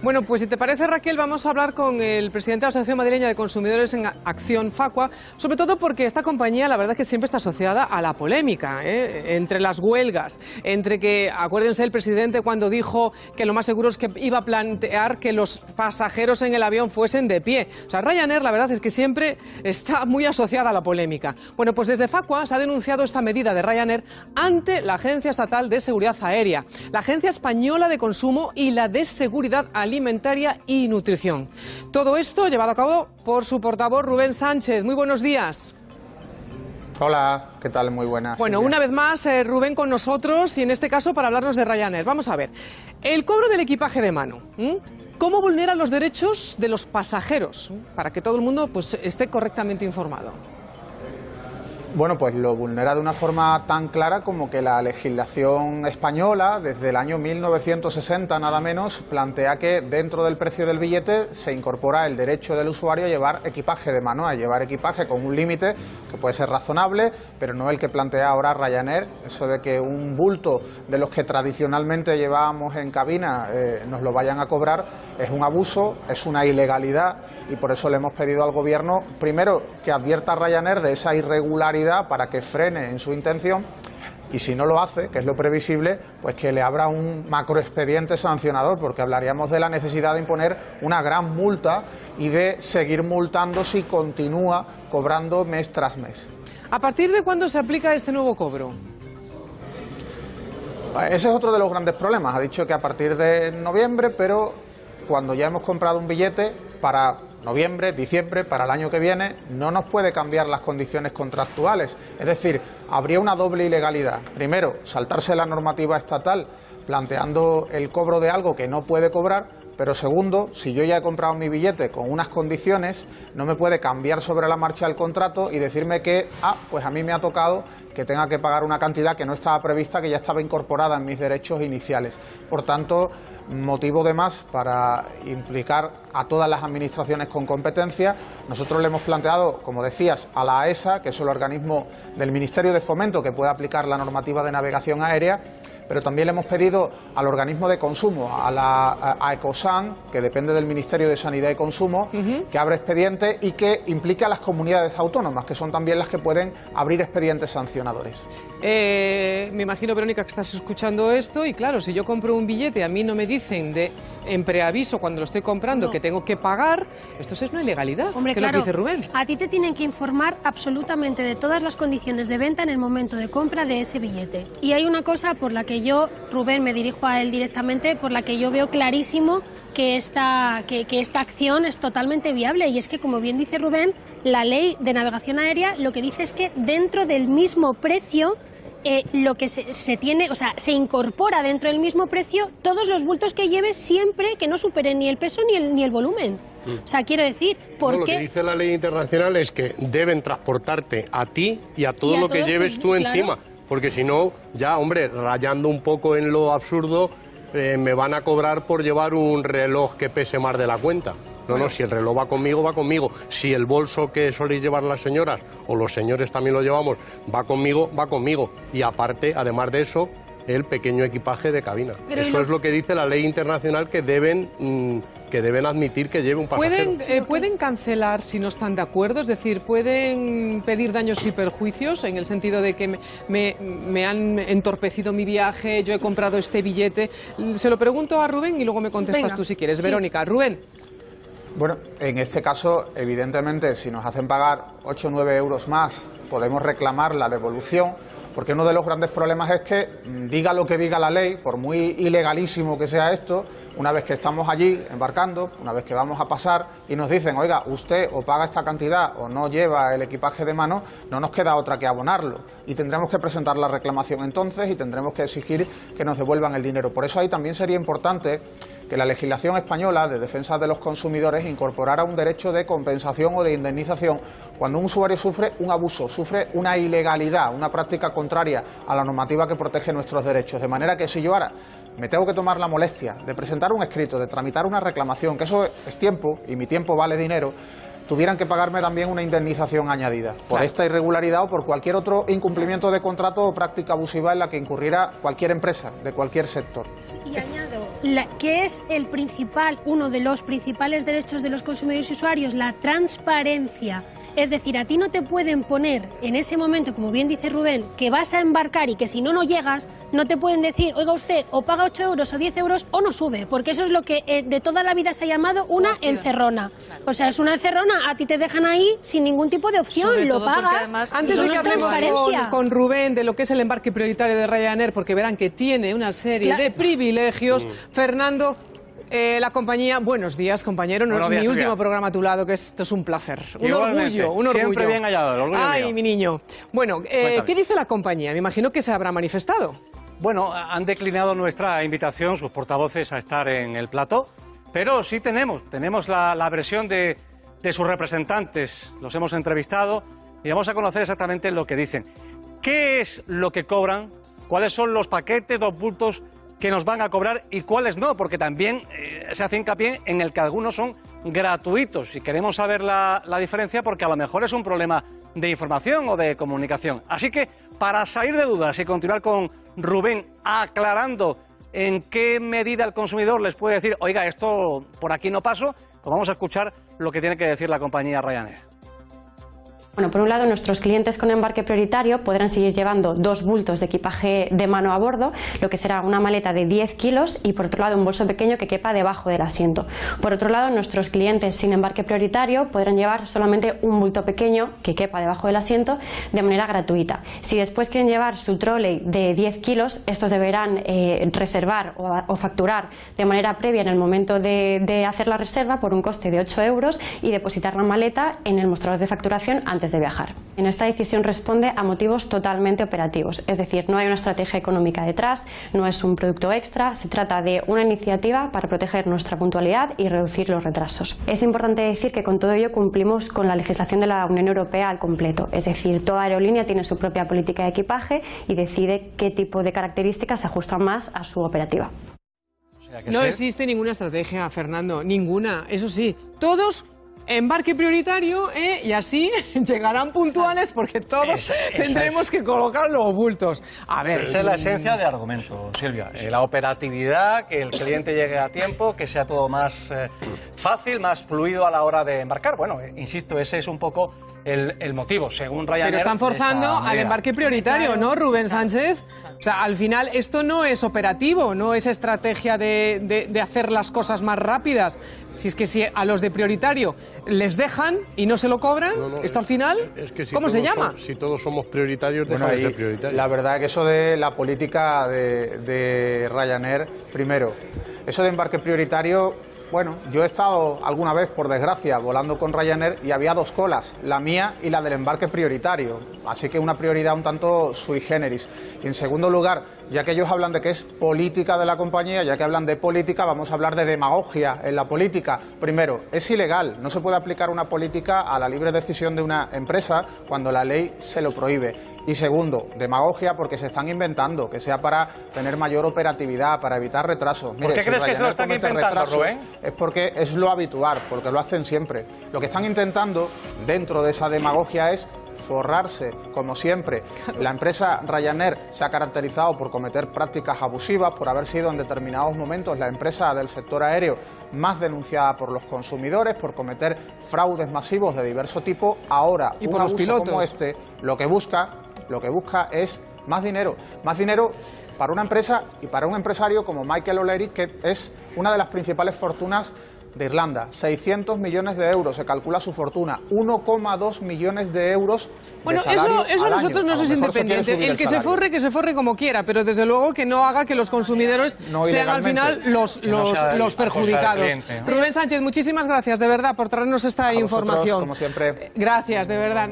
Bueno, pues si te parece, Raquel, vamos a hablar con el presidente de la Asociación Madrileña de Consumidores en Acción Facua, sobre todo porque esta compañía, la verdad es que siempre está asociada a la polémica, entre las huelgas, entre que, acuérdense, el presidente cuando dijo que lo más seguro es que iba a plantear que los pasajeros en el avión fuesen de pie. O sea, Ryanair, la verdad es que siempre está muy asociada a la polémica. Bueno, pues desde Facua se ha denunciado esta medida de Ryanair ante la Agencia Estatal de Seguridad Aérea, la Agencia Española de Consumo y la de Seguridad Alimentaria y Nutrición. Todo esto llevado a cabo por su portavoz Rubén Sánchez. Muy buenos días. Hola, ¿qué tal? Muy buenas. Bueno, Silvia, una vez más Rubén con nosotros y en este caso para hablarnos de Ryanair. Vamos a ver, el cobro del equipaje de mano, ¿cómo vulnera los derechos de los pasajeros? Para que todo el mundo pues, esté correctamente informado. Bueno, pues lo vulnera de una forma tan clara como que la legislación española, desde el año 1960 nada menos, plantea que dentro del precio del billete se incorpora el derecho del usuario a llevar equipaje de mano, a llevar equipaje con un límite que puede ser razonable, pero no el que plantea ahora Ryanair, eso de que un bulto de los que tradicionalmente llevábamos en cabina nos lo vayan a cobrar, es un abuso, es una ilegalidad y por eso le hemos pedido al gobierno, primero, que advierta a Ryanair de esa irregularidad para que frene en su intención y si no lo hace, que es lo previsible, pues que le abra un macroexpediente sancionador, porque hablaríamos de la necesidad de imponer una gran multa y de seguir multando si continúa cobrando mes tras mes. ¿A partir de cuándo se aplica este nuevo cobro? Ese es otro de los grandes problemas. Ha dicho que a partir de noviembre, pero cuando ya hemos comprado un billete para noviembre, diciembre, para el año que viene, no nos puede cambiar las condiciones contractuales. Es decir, habría una doble ilegalidad. Primero, saltarse la normativa estatal planteando el cobro de algo que no puede cobrar, pero segundo, si yo ya he comprado mi billete con unas condiciones, no me puede cambiar sobre la marcha el contrato y decirme que, pues a mí me ha tocado que tenga que pagar una cantidad que no estaba prevista, que ya estaba incorporada en mis derechos iniciales. Por tanto, motivo de más para implicar a todas las administraciones con competencia. Nosotros le hemos planteado, como decías, a la AESA, que es el organismo del Ministerio de Fomento que puede aplicar la normativa de navegación aérea, pero también le hemos pedido al organismo de consumo, a Ecosan, que depende del Ministerio de Sanidad y Consumo, que abra expedientes y que implique a las comunidades autónomas, que son también las que pueden abrir expedientes sancionadores. Me imagino, Verónica, que estás escuchando esto y claro, si yo compro un billete, a mí no me dicen en preaviso cuando lo estoy comprando que tengo que pagar, esto es una ilegalidad. Hombre, ¿qué claro, es lo que dice Rubén? A ti te tienen que informar absolutamente de todas las condiciones de venta en el momento de compra de ese billete. Y hay una cosa por la que yo, Rubén, me dirijo a él directamente, por la que yo veo clarísimo que esta acción es totalmente viable y es que, como bien dice Rubén, la ley de navegación aérea lo que dice es que dentro del mismo precio lo que se tiene, o sea, se incorpora dentro del mismo precio todos los bultos que lleves siempre que no superen ni el peso ni el volumen. O sea, quiero decir, porque... No, lo que dice la ley internacional es que deben transportarte a ti y a todo lo que lleves tú encima. Porque si no, ya, hombre, rayando un poco en lo absurdo, me van a cobrar por llevar un reloj que pese más de la cuenta. No, no, si el reloj va conmigo, va conmigo. Si el bolso que soléis llevar las señoras, o los señores también lo llevamos, va conmigo, va conmigo. Y aparte, además de eso, el pequeño equipaje de cabina. Pero eso no es lo que dice la ley internacional que deben admitir que lleve un pasajero. ¿Pueden cancelar si no están de acuerdo? Es decir, ¿pueden pedir daños y perjuicios en el sentido de que me han entorpecido mi viaje, yo he comprado este billete? Se lo pregunto a Rubén y luego me contestas tú si quieres. Sí. Verónica, Rubén. Bueno, en este caso, evidentemente, si nos hacen pagar 8 o 9 euros más, podemos reclamar la devolución, porque uno de los grandes problemas es que, diga lo que diga la ley, por muy ilegalísimo que sea esto, una vez que estamos allí embarcando, una vez que vamos a pasar y nos dicen, oiga, usted o paga esta cantidad o no lleva el equipaje de mano, no nos queda otra que abonarlo y tendremos que presentar la reclamación entonces y tendremos que exigir que nos devuelvan el dinero. Por eso ahí también sería importante que la legislación española de defensa de los consumidores incorporara un derecho de compensación o de indemnización cuando un usuario sufre un abuso, sufre una ilegalidad, una práctica contraria a la normativa que protege nuestros derechos. De manera que si yo ahora me tengo que tomar la molestia de presentar un escrito, de tramitar una reclamación, que eso es tiempo y mi tiempo vale dinero, tuvieran que pagarme también una indemnización añadida por esta irregularidad o por cualquier otro incumplimiento de contrato o práctica abusiva en la que incurriera cualquier empresa de cualquier sector. Y añado que es el principal, uno de los principales derechos de los consumidores y usuarios, la transparencia. Es decir, a ti no te pueden poner en ese momento, como bien dice Rubén, que vas a embarcar y que si no, no llegas, no te pueden decir, oiga usted, o paga 8 euros o 10 euros o no sube, porque eso es lo que de toda la vida se ha llamado una encerrona. O sea, es una encerrona, a ti te dejan ahí sin ningún tipo de opción, lo pagas. Antes de que hablemos con Rubén de lo que es el embarque prioritario de Ryanair, porque verán que tiene una serie de privilegios, Fernando... la compañía, buenos días compañero, no es mi último programa a tu lado, que esto es un placer, un orgullo. Siempre bien hallado, el orgullo mío. Mi niño. Bueno, ¿qué dice la compañía? Me imagino que se habrá manifestado. Bueno, han declinado nuestra invitación, sus portavoces, a estar en el plató, pero sí tenemos la versión de sus representantes, los hemos entrevistado y vamos a conocer exactamente lo que dicen. ¿Qué es lo que cobran? ¿Cuáles son los paquetes, los bultos que nos van a cobrar y cuáles no? Porque también se hace hincapié en el que algunos son gratuitos y queremos saber la diferencia, porque a lo mejor es un problema de información o de comunicación. Así que, para salir de dudas y continuar con Rubén aclarando en qué medida el consumidor les puede decir, oiga, esto por aquí no paso, pues vamos a escuchar lo que tiene que decir la compañía Ryanair. Bueno, por un lado, nuestros clientes con embarque prioritario podrán seguir llevando 2 bultos de equipaje de mano a bordo, lo que será una maleta de 10 kilos y, por otro lado, un bolso pequeño que quepa debajo del asiento. Por otro lado, nuestros clientes sin embarque prioritario podrán llevar solamente un bulto pequeño que quepa debajo del asiento de manera gratuita. Si después quieren llevar su trolley de 10 kilos, estos deberán reservar o facturar de manera previa en el momento de hacer la reserva por un coste de 8 euros y depositar la maleta en el mostrador de facturación antes de viajar. En esta decisión responde a motivos totalmente operativos, es decir, no hay una estrategia económica detrás, no es un producto extra, se trata de una iniciativa para proteger nuestra puntualidad y reducir los retrasos. Es importante decir que con todo ello cumplimos con la legislación de la Unión Europea al completo, es decir, toda aerolínea tiene su propia política de equipaje y decide qué tipo de características se ajustan más a su operativa. No existe ninguna estrategia, Fernando, ninguna, eso sí, todos embarque prioritario, y así llegarán puntuales porque todos tendremos que colocar los bultos. A ver, esa es la esencia de argumento, Silvia. La operatividad, que el cliente llegue a tiempo, que sea todo más fácil, más fluido a la hora de embarcar. Bueno, insisto, ese es un poco el motivo, según Ryanair. Pero están forzando al embarque prioritario, ¿no, Rubén Sánchez? O sea, al final esto no es operativo, no es estrategia de hacer las cosas más rápidas. Si es que si a los de prioritario les dejan y no se lo cobran, esto al final, ¿cómo se llama? Si todos somos prioritarios, deja de ser prioritarios. La verdad es que eso de la política de Ryanair, primero, eso de embarque prioritario, bueno, yo he estado alguna vez, por desgracia, volando con Ryanair y había 2 colas, la mía y la del embarque prioritario, así que una prioridad un tanto sui generis. Y en segundo lugar, ya que ellos hablan de que es política de la compañía, ya que hablan de política, vamos a hablar de demagogia en la política. Primero, es ilegal, no se puede aplicar una política a la libre decisión de una empresa cuando la ley se lo prohíbe. Y segundo, demagogia porque se están inventando, que sea para tener mayor operatividad, para evitar retrasos. Mire, ¿por qué crees que se lo están inventando, Rubén? Es porque es lo habitual, porque lo hacen siempre. Lo que están intentando dentro de esa demagogia es forrarse, como siempre. La empresa Ryanair se ha caracterizado por cometer prácticas abusivas, por haber sido en determinados momentos la empresa del sector aéreo más denunciada por los consumidores, por cometer fraudes masivos de diverso tipo. Ahora, un abuso como este, lo que busca es más dinero para una empresa y para un empresario como Michael O'Leary, que es una de las principales fortunas de Irlanda. 600 millones de euros se calcula su fortuna, 1,2 millones de euros de salario. Eso a nosotros no es independiente, el que se forre, como quiera, pero desde luego que no haga que los consumidores sean al final los perjudicados. Cliente, ¿no? Rubén Sánchez, muchísimas gracias de verdad por traernos esta información. Como siempre. Gracias, de verdad.